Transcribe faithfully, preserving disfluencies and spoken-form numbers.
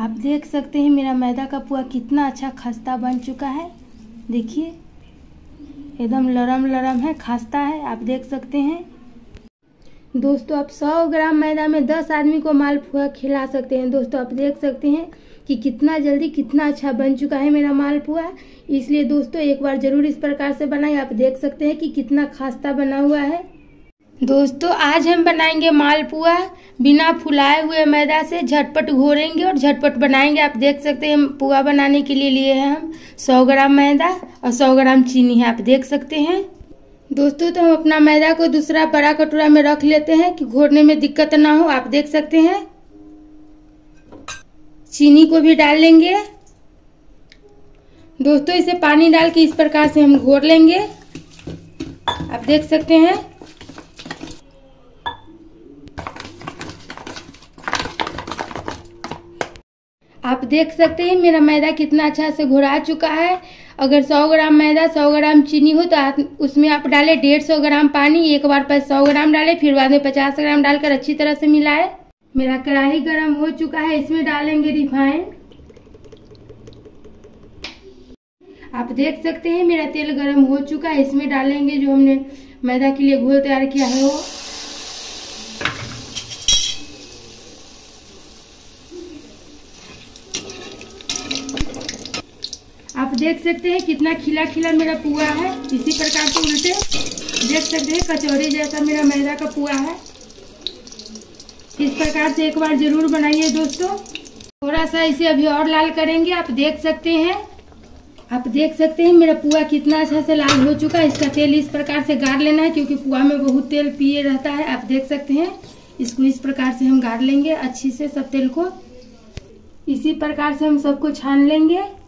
आप देख सकते हैं मेरा मैदा का पुआ कितना अच्छा खस्ता बन चुका है। देखिए एकदम लरम लरम है, खस्ता है, आप देख सकते हैं। दोस्तों आप सौ ग्राम मैदा में दस आदमी को मालपुआ खिला सकते हैं। दोस्तों आप देख सकते हैं कि कितना जल्दी कितना अच्छा बन चुका है मेरा मालपुआ। इसलिए दोस्तों एक बार ज़रूर इस प्रकार से बनाएं। आप देख सकते हैं कि कितना खस्ता बना हुआ है। दोस्तों आज हम बनाएंगे मालपुआ बिना फुलाए हुए मैदा से, झटपट घोरेंगे और झटपट बनाएंगे। आप देख सकते हैं पुआ बनाने के लिए लिए हैं हम सौ ग्राम मैदा और सौ ग्राम चीनी है, आप देख सकते हैं। दोस्तों तो हम अपना मैदा को दूसरा बड़ा कटोरा में रख लेते हैं कि घोरने में दिक्कत ना हो, आप देख सकते हैं। चीनी को भी डाल लेंगे। दोस्तों इसे पानी डाल के इस प्रकार से हम घोर लेंगे, आप देख सकते हैं। आप देख सकते हैं मेरा मैदा कितना अच्छा से घोरा चुका है। अगर सौ ग्राम मैदा सौ ग्राम चीनी हो तो आप उसमें आप डालें डेढ़ सौ ग्राम पानी, एक बार पर सौ ग्राम डालें, फिर बाद में पचास ग्राम डालकर अच्छी तरह से मिलाएं। मेरा कढ़ाई गरम हो चुका है, इसमें डालेंगे रिफाइंड। आप देख सकते हैं मेरा तेल गरम हो चुका है, इसमें डालेंगे जो हमने मैदा के लिए घोल तैयार किया है वो। आप देख सकते हैं कितना खिला खिला मेरा पुआ है। इसी प्रकार से उल्टे देख सकते हैं कचौड़ी जैसा मेरा मैदा का पुआ है। इस प्रकार से एक बार जरूर बनाइए दोस्तों। थोड़ा सा इसे अभी और लाल करेंगे, आप देख सकते हैं। आप देख सकते हैं मेरा पुआ कितना अच्छा से लाल हो चुका है। इसका तेल इस प्रकार से गाड़ लेना है क्योंकि पुआ में बहुत तेल पिए रहता है, आप देख सकते हैं। इसको इस प्रकार से हम गाड़ लेंगे अच्छी से सब तेल को। इसी प्रकार से हम सबको छान लेंगे।